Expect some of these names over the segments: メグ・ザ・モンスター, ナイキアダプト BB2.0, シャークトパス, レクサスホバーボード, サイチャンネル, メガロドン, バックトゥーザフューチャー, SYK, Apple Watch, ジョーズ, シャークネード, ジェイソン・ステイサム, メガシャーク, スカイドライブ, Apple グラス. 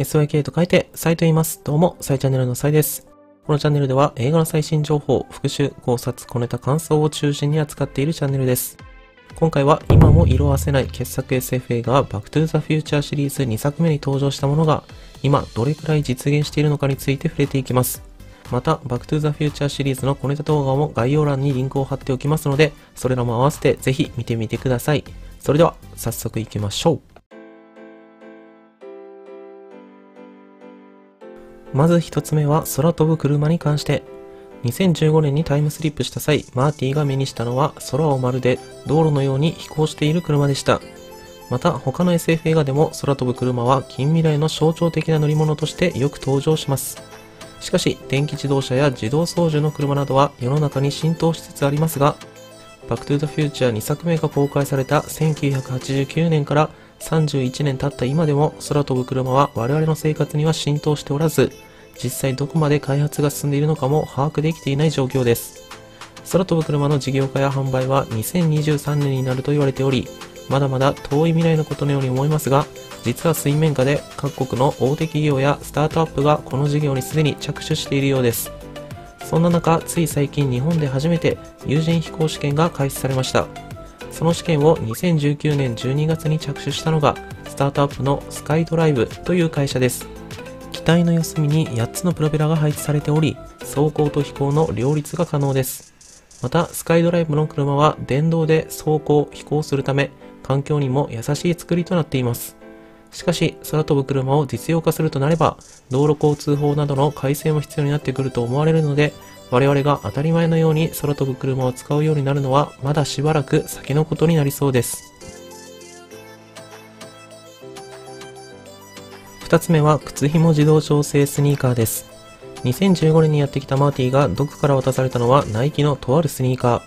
SYK と書いてサイと言います。どうも、サイチャンネルのサイです。このチャンネルでは映画の最新情報、復習、考察、小ネタ、感想を中心に扱っているチャンネルです。今回は今も色褪せない傑作 SF 映画バックトゥーザフューチャーシリーズ2作目に登場したものが今どれくらい実現しているのかについて触れていきます。また、バックトゥーザフューチャーシリーズの小ネタ動画も概要欄にリンクを貼っておきますので、それらも合わせてぜひ見てみてください。それでは早速いきましょう。まず一つ目は空飛ぶ車に関して。2015年にタイムスリップした際、マーティが目にしたのは空をまるで道路のように飛行している車でした。また他の SF 映画でも空飛ぶ車は近未来の象徴的な乗り物としてよく登場します。しかし電気自動車や自動操縦の車などは世の中に浸透しつつありますが、バックトゥザフューチャー2作目が公開された1989年から31年経った今でも空飛ぶ車は我々の生活には浸透しておらず、実際どこまで開発が進んでいるのかも把握できていない状況です。空飛ぶ車の事業化や販売は2023年になると言われており、まだまだ遠い未来のことのように思いますが、実は水面下で各国の大手企業やスタートアップがこの事業にすでに着手しているようです。そんな中、つい最近日本で初めて有人飛行試験が開始されました。その試験を2019年12月に着手したのが、スタートアップのスカイドライブという会社です。機体の四隅に8つのプロペラが配置されており、走行と飛行の両立が可能です。また、スカイドライブの車は電動で走行・飛行するため、環境にも優しい作りとなっています。しかし、空飛ぶ車を実用化するとなれば、道路交通法などの改正も必要になってくると思われるので、我々が当たり前のように空飛ぶ車を使うようになるのは、まだしばらく先のことになりそうです。2つ目は、靴紐自動調整スニーカーです。2015年にやってきたマーティがドクから渡されたのは、ナイキのとあるスニーカー。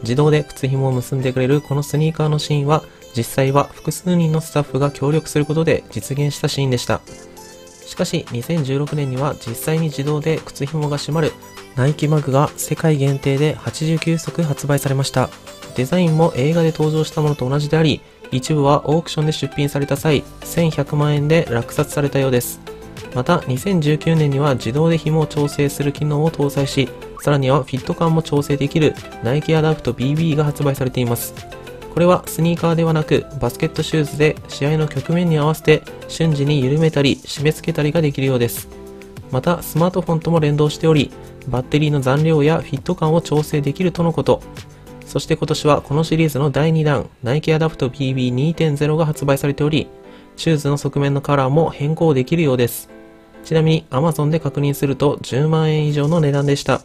自動で靴紐を結んでくれるこのスニーカーのシーンは、実際は複数人のスタッフが協力することで実現したシーンでした。しかし2016年には実際に自動で靴紐が締まるナイキバッグが世界限定で89足発売されました。デザインも映画で登場したものと同じであり、一部はオークションで出品された際、1100万円で落札されたようです。また2019年には自動で紐を調整する機能を搭載し、さらにはフィット感も調整できるナイキアダプト BB が発売されています。これはスニーカーではなくバスケットシューズで試合の局面に合わせて瞬時に緩めたり締め付けたりができるようです。またスマートフォンとも連動しており、バッテリーの残量やフィット感を調整できるとのこと。そして今年はこのシリーズの第2弾、ナイキアダプト BB2.0 が発売されており、シューズの側面のカラーも変更できるようです。ちなみに Amazon で確認すると10万円以上の値段でした。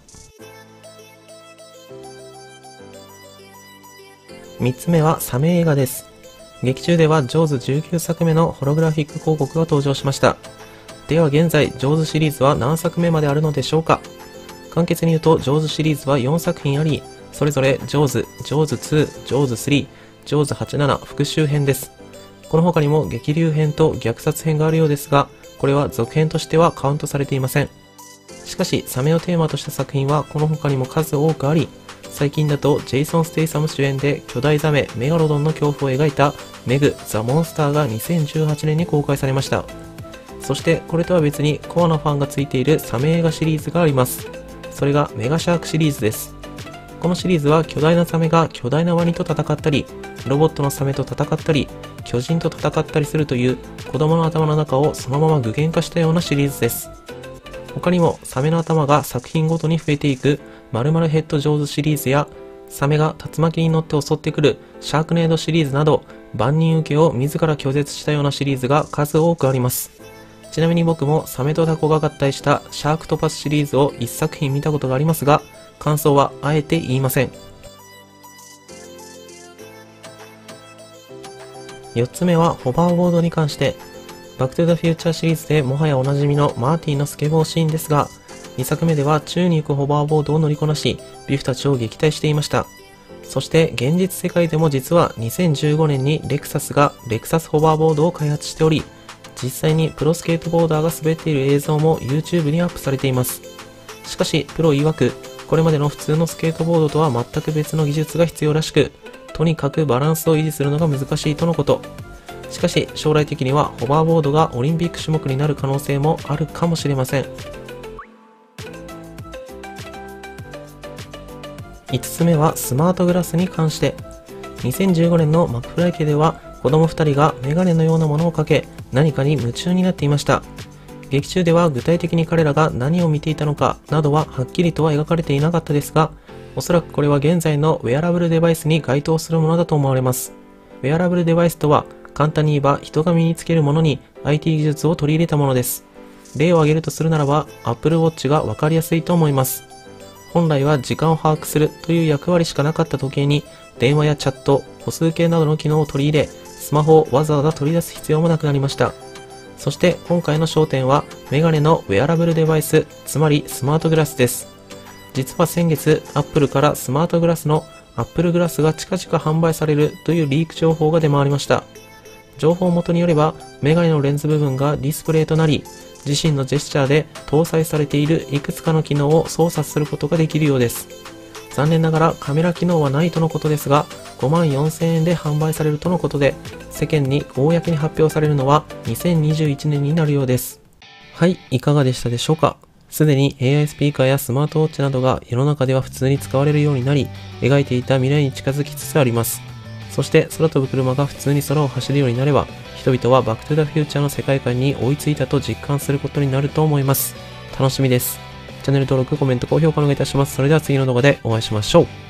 3つ目はサメ映画です。劇中ではジョーズ19作目のホログラフィック広告が登場しました。では現在、ジョーズシリーズは何作目まであるのでしょうか？簡潔に言うと、ジョーズシリーズは4作品あり、それぞれジョーズ、ジョーズ2、ジョーズ3、ジョーズ87復讐編です。この他にも激流編と虐殺編があるようですが、これは続編としてはカウントされていません。しかし、サメをテーマとした作品はこの他にも数多くあり、最近だとジェイソン・ステイサム主演で巨大ザメメガロドンの恐怖を描いたメグ・ザ・モンスターが2018年に公開されました。そしてこれとは別にコアなファンがついているサメ映画シリーズがあります。それがメガシャークシリーズです。このシリーズは巨大なサメが巨大なワニと戦ったり、ロボットのサメと戦ったり、巨人と戦ったりするという子供の頭の中をそのまま具現化したようなシリーズです。他にもサメの頭が作品ごとに増えていく〇〇ヘッドジョーズシリーズやサメが竜巻に乗って襲ってくるシャークネードシリーズなど万人受けを自ら拒絶したようなシリーズが数多くあります。ちなみに僕もサメとタコが合体したシャークトパスシリーズを1作品見たことがありますが、感想はあえて言いません。4つ目はホバーボードに関して。バックトゥザフューチャーシリーズでもはやおなじみのマーティのスケボーシーンですが、2作目では宙に浮くホバーボードを乗りこなし、ビフたちを撃退していました。そして現実世界でも実は2015年にレクサスがレクサスホバーボードを開発しており、実際にプロスケートボーダーが滑っている映像も YouTube にアップされています。しかしプロ曰く、これまでの普通のスケートボードとは全く別の技術が必要らしく、とにかくバランスを維持するのが難しいとのこと。しかし将来的にはホバーボードがオリンピック種目になる可能性もあるかもしれません。5つ目はスマートグラスに関して。2015年のマクフライ家では子供2人がメガネのようなものをかけ何かに夢中になっていました。劇中では具体的に彼らが何を見ていたのかなどははっきりとは描かれていなかったですが、おそらくこれは現在のウェアラブルデバイスに該当するものだと思われます。ウェアラブルデバイスとは簡単に言えば人が身につけるものに IT 技術を取り入れたものです。例を挙げるとするならば Apple Watch が分かりやすいと思います。本来は時間を把握するという役割しかなかった時計に電話やチャット、歩数計などの機能を取り入れ、スマホをわざわざ取り出す必要もなくなりました。そして今回の焦点はメガネのウェアラブルデバイス、つまりスマートグラスです。実は先月、Apple からスマートグラスの Apple グラスが近々販売されるというリーク情報が出回りました。情報元によればメガネのレンズ部分がディスプレイとなり、自身のジェスチャーで搭載されているいくつかの機能を操作することができるようです。残念ながらカメラ機能はないとのことですが、5万4,000円で販売されるとのことで、世間に公に発表されるのは2021年になるようです。はい、いかがでしたでしょうか。すでに AI スピーカーやスマートウォッチなどが世の中では普通に使われるようになり、描いていた未来に近づきつつあります。そして空飛ぶ車が普通に空を走るようになれば、人々はバックトゥザフューチャーの世界観に追いついたと実感することになると思います。楽しみです。チャンネル登録、コメント、高評価お願いいたします。それでは次の動画でお会いしましょう。